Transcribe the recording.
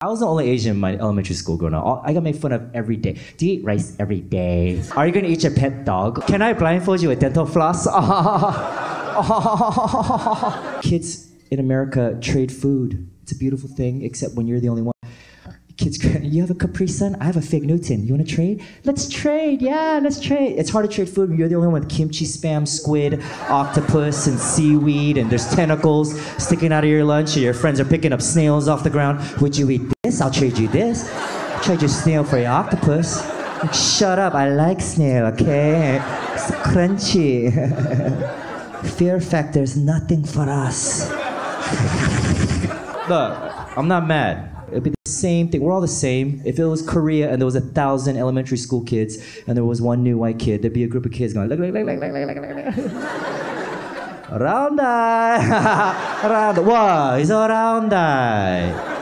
I was the only Asian in my elementary school growing up. I got made fun of every day. Do you eat rice every day? Are you going to eat your pet dog? Can I blindfold you with dental floss? Kids in America trade food. It's a beautiful thing, except when you're the only one. Kids, you have a Capri Sun? I have a Fig Newton. You want to trade? Let's trade, yeah, let's trade. It's hard to trade food when you're the only one with kimchi, spam, squid, octopus, and seaweed, and there's tentacles sticking out of your lunch, and your friends are picking up snails off the ground. Would you eat this? I'll trade you this. I'll trade your snail for your octopus. Like, shut up, I like snail, okay? It's crunchy. Fear factor's nothing for us. Look, I'm not mad. It'd be the same thing. We're all the same. If it was Korea and there was 1,000 elementary school kids and there was one new white kid, there'd be a group of kids going, look. Round eye. Round. Wow, he's a round eye.